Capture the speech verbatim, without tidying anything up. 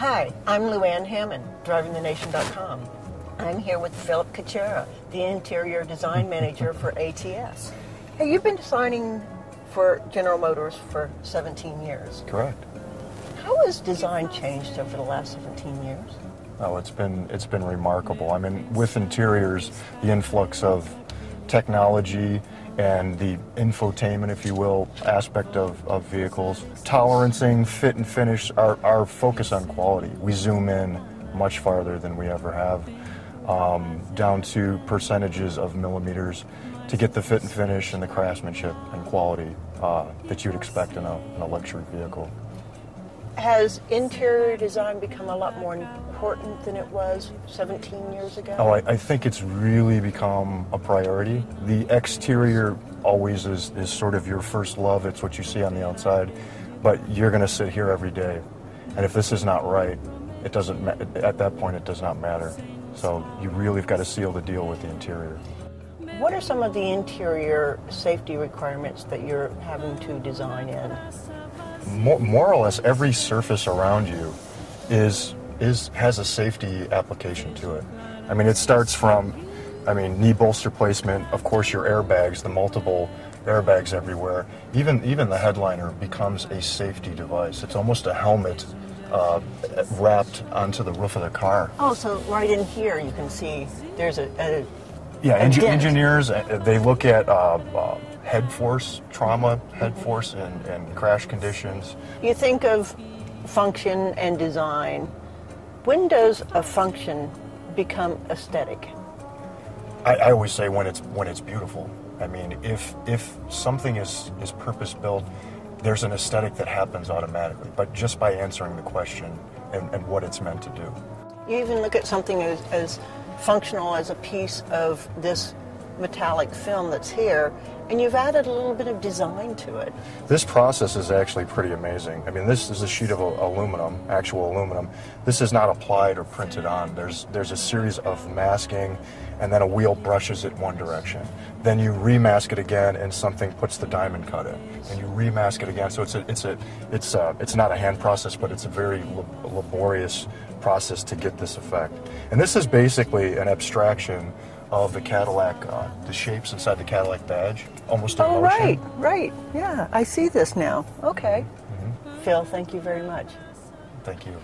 Hi, I'm Lou Ann Hammond, driving the nation dot com. I'm here with Philip Kucera, the interior design manager for A T S. Hey, you've been designing for General Motors for seventeen years. Correct. How has design changed over the last seventeen years? Oh, it's been it's been remarkable. I mean, with interiors, the influx of technology and the infotainment, if you will, aspect of, of vehicles, tolerancing, fit and finish, our, our focus on quality. We zoom in much farther than we ever have, um, down to percentages of millimeters to get the fit and finish and the craftsmanship and quality uh, that you'd expect in a, in a luxury vehicle. Has interior design become a lot more important than it was seventeen years ago? Oh, I, I think it's really become a priority. The exterior always is, is sort of your first love. It's what you see on the outside, but you're going to sit here every day, and if this is not right, it doesn't. At that point, it does not matter. So you really've got to seal the deal with the interior. What are some of the interior safety requirements that you're having to design in? More, more or less every surface around you is is has a safety application to it. I mean, it starts from, I mean, knee bolster placement, of course your airbags, the multiple airbags everywhere. Even even the headliner becomes a safety device. It's almost a helmet uh, wrapped onto the roof of the car. Oh, so right in here you can see there's a, a yeah. A en- engineers they look at. Uh, uh, head force, trauma, head force, and, and crash conditions. You think of function and design. When does a function become aesthetic? I, I always say when it's when it's beautiful. I mean, if if something is, is purpose-built, there's an aesthetic that happens automatically, but just by answering the question and, and what it's meant to do. You even look at something as, as functional as a piece of this metallic film that's here, and you've added a little bit of design to it. This process is actually pretty amazing. I mean, this is a sheet of aluminum, actual aluminum. This is not applied or printed on. There's there's a series of masking, and then a wheel brushes it one direction. Then you remask it again, and something puts the diamond cut in, and you remask it again. So it's a, it's a it's a, it's not a hand process, but it's a very laborious process to get this effect. And this is basically an abstraction of the Cadillac, uh, the shapes inside the Cadillac badge, almost a motion. Oh, right, right, yeah, I see this now, okay. Mm-hmm. Phil, thank you very much. Thank you.